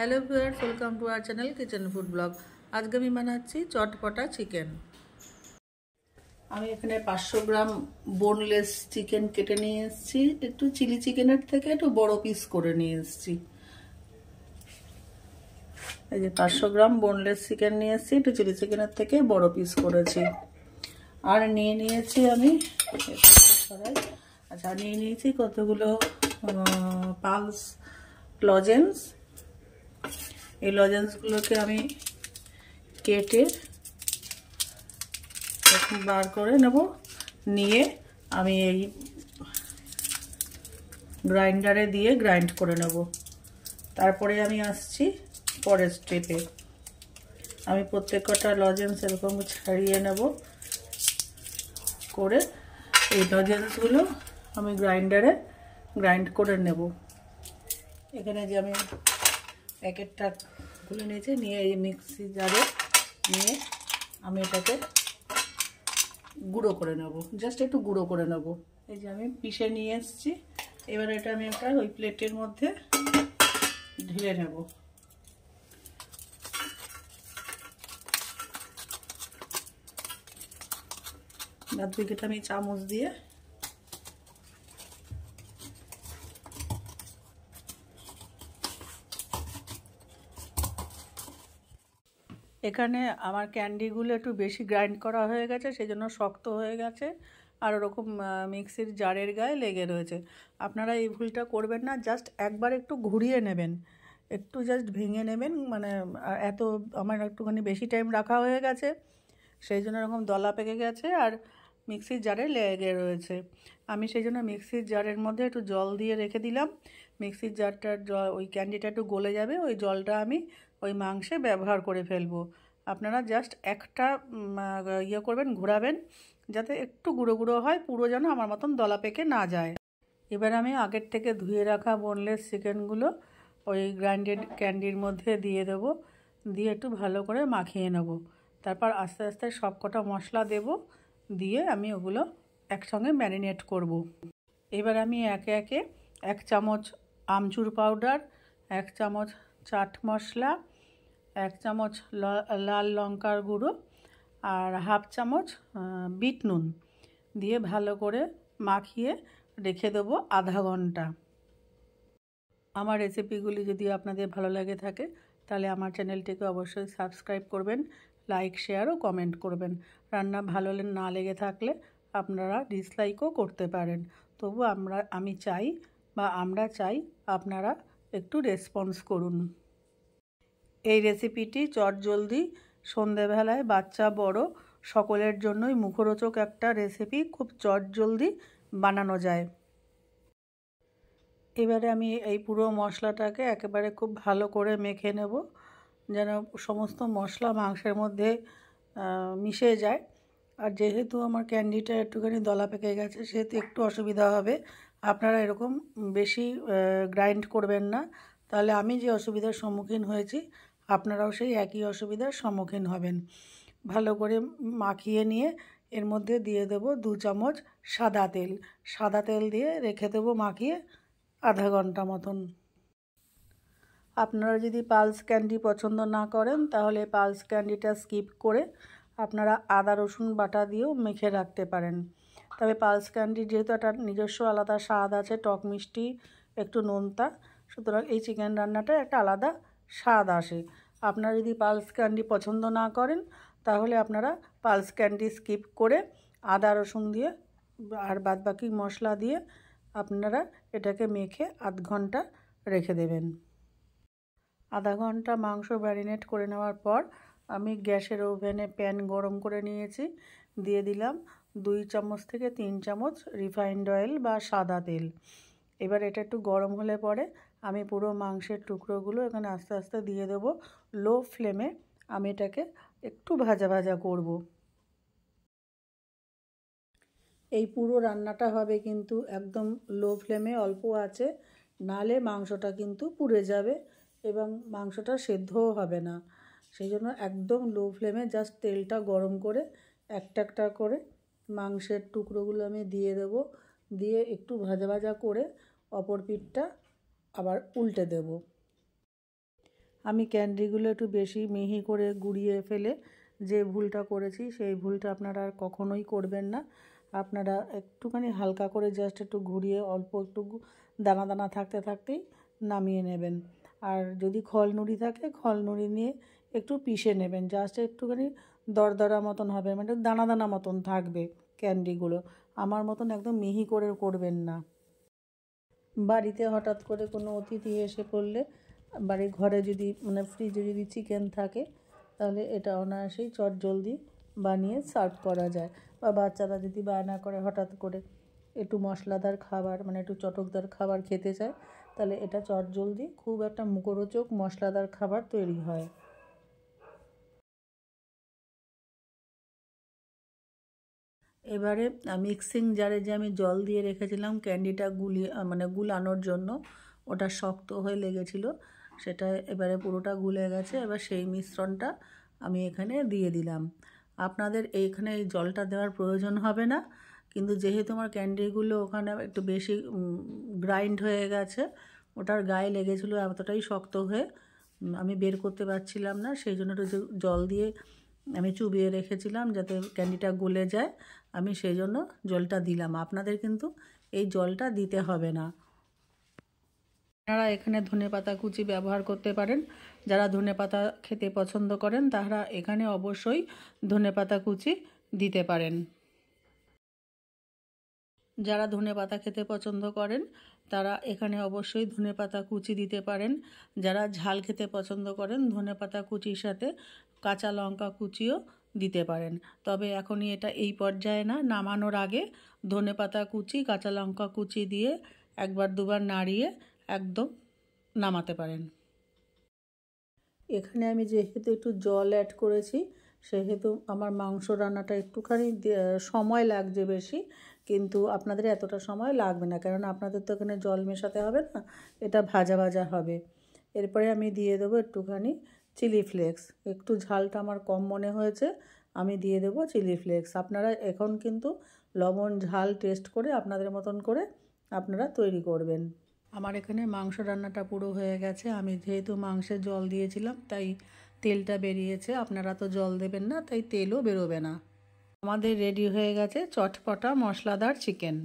Hello viewers, welcome to our channel kitchen food blog. आज के बनाচ্ছি চটপটা chicken. আমি এখানে 500 গ্রাম বোনলেস চিকেন কেটে নিয়ে এসেছি। একটু চিলি চিকেনের থেকে একটু বড় পিস করে নিয়ে এসেছি। এই যে 500 গ্রাম বোনলেস চিকেন নিয়ে এসেছি, একটু চিলি চিকেনের থেকে বড় পিস করেছি। আর নিয়ে নিয়েছি আমি আচ্ছা নিয়ে নিয়েছি কতগুলো পালস লজেন্স। এই লজেন্সগুলোকে আমি কেটে একটু বার করে নেব। নিয়ে আমি এই গ্রাইন্ডারে দিয়ে গ্রাইন্ড করে নেব। তারপরে আমি আসছি পরের স্টেপে। আমি প্রত্যেকটা লজেন্স এরকম ছাড়িয়ে নেব করে এই লজেন্সগুলো আমি গ্রাইন্ডারে গ্রাইন্ড করে নেব। এখানে যে আমি প্যাকেটটা খুলে নিয়েছি, নিয়ে এই মিক্সি জারে নিয়ে আমি এটাকে গুঁড়ো করে নেব, জাস্ট একটু গুঁড়ো করে নেব। এই যে আমি পিষে নিয়ে এসেছি। এবার এটা আমি একটা ওই প্লেটের মধ্যে ঢেলে নেব। বাকিটা আমি চামচ দিয়ে এখানে আমার ক্যান্ডিগুলো একটু বেশি গ্রাইন্ড করা হয়ে গেছে, সেজন্য শক্ত হয়ে গেছে আর ওরকম মিক্সির জারের গায়ে লেগে রয়েছে। আপনারা এই ভুলটা করবেন না, জাস্ট একবার একটু ঘুরিয়ে নেবেন, একটু জাস্ট ভেঙে নেবেন। মানে এত আমার একটুখানি বেশি টাইম রাখা হয়ে গেছে, সেই জন্য এরকম দলা পেকে গেছে আর মিক্সির জারে লেগে রয়েছে। আমি সেই জন্য মিক্সির জারের মধ্যে একটু জল দিয়ে রেখে দিলাম। মিক্সির জারটার ওই ক্যান্ডিটা একটু গলে যাবে, ওই জলটা আমি ওই মাংসে ব্যবহার করে ফেলবো। আপনারা জাস্ট একটা ইয়ে করবেন, ঘোরাবেন, যাতে একটু গুঁড়ো গুঁড়ো হয়, পুরো যেন আমার মতন দলা পেকে না যায়। এবার আমি আগের থেকে ধুয়ে রাখা বোনলেস চিকেনগুলো ওই গ্রাইন্ডেড ক্যান্ডির মধ্যে দিয়ে দেবো, দিয়ে একটু ভালো করে মাখিয়ে নেব। তারপর আস্তে আস্তে সব কটা মশলা দেব, দিয়ে আমি ওগুলো একসঙ্গে ম্যারিনেট করব। এবার আমি একে একে 1 চামচ আমচুর পাউডার, 1 চামচ চাট মশলা, 1 চামচ লাল লঙ্কার গুঁড়ো আর 1/2 চামচ বিট নুন দিয়ে ভালো করে মাখিয়ে রেখে দেবো আধা ঘন্টা। আমার রেসিপিগুলি যদি আপনাদের ভালো লাগে থাকে তাহলে আমার চ্যানেলটিকে অবশ্যই সাবস্ক্রাইব করবেন, লাইক, শেয়ার ও কমেন্ট করবেন। রান্না ভালো না লেগে থাকলে আপনারা ডিসলাইকও করতে পারেন। তবু আমরা চাই আপনারা একটু রেসপন্স করুন। এই রেসিপিটি চটজলদি সন্ধেবেলায় বাচ্চা বড় সকলের জন্যই মুখরোচক একটা রেসিপি, খুব চটজলদি বানানো যায়। এবারে আমি এই পুরো মশলাটাকে একেবারে খুব ভালো করে মেখে নেব, যেন সমস্ত মশলা মাংসের মধ্যে মিশে যায়। আর যেহেতু আমার ক্যান্ডিটা একটুখানি দলা পেকে গেছে, সেহেতু একটু অসুবিধা হবে। আপনারা এরকম বেশি গ্রাইন্ড করবেন না, তাহলে আমি যে অসুবিধার সম্মুখীন হয়েছি আপনারাও সেই একই অসুবিধার সম্মুখীন হবেন। ভালো করে মাখিয়ে নিয়ে এর মধ্যে দিয়ে দেবো 2 চামচ সাদা তেল। সাদা তেল দিয়ে রেখে দেবো মাখিয়ে আধা ঘন্টা মতন। আপনারা যদি পালস ক্যান্ডি পছন্দ না করেন তাহলে পালস ক্যান্ডিটা স্কিপ করে আপনারা আদা রসুন বাটা দিয়েও মেখে রাখতে পারেন। তবে পালস ক্যান্ডি যেহেতু একটা নিজস্ব আলাদা স্বাদ আছে, টক মিষ্টি একটু নোনতা, সুতরাং এই চিকেন রান্নাটা একটা আলাদা স্বাদ আসে। আপনারা যদি পালস ক্যান্ডি পছন্দ না করেন তাহলে আপনারা পালস ক্যান্ডি স্কিপ করে আদা রসুন দিয়ে আর বাদবাকি মশলা দিয়ে আপনারা এটাকে মেখে আধ ঘন্টা রেখে দেবেন। আধা ঘন্টা মাংস ম্যারিনেট করে নেওয়ার পর আমি গ্যাসের ওভেনে প্যান গরম করে নিয়েছি। দিয়ে দিলাম 2 চামচ থেকে 3 চামচ রিফাইন্ড অয়েল বা সাদা তেল। এবার এটা একটু গরম হলে পরে আমি পুরো মাংসের টুকরোগুলো এখানে আস্তে আস্তে দিয়ে দেবো। লো ফ্লেমে আমি এটাকে একটু ভাজা ভাজা করব। এই পুরো রান্নাটা হবে কিন্তু একদম লো ফ্লেমে, অল্প আছে, নাহলে মাংসটা কিন্তু পুড়ে যাবে এবং মাংসটা সেদ্ধও হবে না। সেই জন্য একদম লো ফ্লেমে জাস্ট তেলটা গরম করে একটা একটা করে মাংসের টুকরোগুলো আমি দিয়ে দেব, দিয়ে একটু ভাজা ভাজা করে অপর পিঠটা আবার উল্টে দেব। আমি ক্যান্ডিগুলো একটু বেশি মিহি করে গুঁড়িয়ে ফেলে যে ভুলটা করেছি সেই ভুলটা আপনারা আর কখনোই করবেন না। আপনারা একটুখানি হালকা করে জাস্ট একটু ঘুরিয়ে অল্প একটু দানা দানা থাকতে থাকতেই নামিয়ে নেবেন। আর যদি খলনুড়ি থাকে খলনুড়ি নিয়ে একটু পিষে নেবেন, জাস্ট একটুখানি দরদরা মতন হবে, মানে দানা দানা মতন থাকবে ক্যান্ডিগুলো, আমার মতন একদম মিহি করে করবেন না। বাড়িতে হঠাৎ করে কোনো অতিথি এসে পড়লে বাড়ির ঘরে যদি মানে ফ্রিজে যদি চিকেন থাকে তাহলে এটা অনায়াসেই চটজলদি বানিয়ে সার্ভ করা যায়। বা বাচ্চারা যদি বায়না করে হঠাৎ করে একটু মশলাদার খাবার মানে একটু চটকদার খাবার খেতে চায় তাহলে এটা চটজলদি খুব একটা মুখরোচক মশলাদার খাবার তৈরি হয়। এবারে মিক্সিং জারে যে আমি জল দিয়ে রেখেছিলাম ক্যান্ডিটা গুলিয়ে মানে গুলানোর জন্য, ওটা শক্ত হয়ে লেগেছিল, সেটা এবারে পুরোটা গুলে গেছে। এবার সেই মিশ্রণটা আমি এখানে দিয়ে দিলাম। আপনাদের এইখানে এই জলটা দেওয়ার প্রয়োজন হবে না, কিন্তু যেহেতু আমার ক্যান্ডিগুলো ওখানে একটু বেশি গ্রাইন্ড হয়ে গেছে, ওটার গায়ে লেগেছিলো এতটাই শক্ত হয়ে আমি বের করতে পারছিলাম না, সেই জন্য একটু জল দিয়ে আমি চুবিয়ে রেখেছিলাম যাতে ক্যান্ডিটা গলে যায়, আমি সেই জন্য জলটা দিলাম। আপনাদের কিন্তু এই জলটা দিতে হবে না। আপনারা এখানে ধনেপাতা কুচি ব্যবহার করতে পারেন, যারা ধনেপাতা খেতে পছন্দ করেন তারা এখানে অবশ্যই ধনেপাতা কুচি দিতে পারেন। যারা ধনেপাতা খেতে পছন্দ করেন তারা এখানে অবশ্যই ধনেপাতা কুচি দিতে পারেন। যারা ঝাল খেতে পছন্দ করেন ধনেপাতা কুচির সাথে কাঁচা লঙ্কা কুচিও দিতে পারেন, তবে এখনই এটা এই পর্যায়ে না, নামানোর আগে ধনেপাতা কুচি কাঁচা লঙ্কা কুচি দিয়ে একবার দুবার নাড়িয়ে একদম নামাতে পারেন। এখানে আমি যেহেতু একটু জল অ্যাড করেছি সেহেতু আমার মাংস রান্নাটা একটুখানি সময় লাগছে বেশি, কিন্তু আপনাদের এতটা সময় লাগবে না, কারণ আপনাদের তো এখানে জল মেশাতে হবে না, এটা ভাজা ভাজা হবে। এরপরে আমি দিয়ে দেবো একটুখানি চিলি ফ্লেক্স, একটু ঝালটা আমার কম মনে হয়েছে, আমি দিয়ে দেবো চিলি ফ্লেক্স। আপনারা এখন কিন্তু লবণ ঝাল টেস্ট করে আপনাদের মতন করে আপনারা তৈরি করবেন। আমার এখানে মাংস রান্নাটা পুরো হয়ে গেছে। আমি যেহেতু মাংসে জল দিয়েছিলাম তাই তেলটা বেরিয়েছে, আপনারা তো জল দেবেন না তাই তেলও বেরোবে না। আমাদের রেডি হয়ে গেছে চটপটা মশলাদার চিকেন।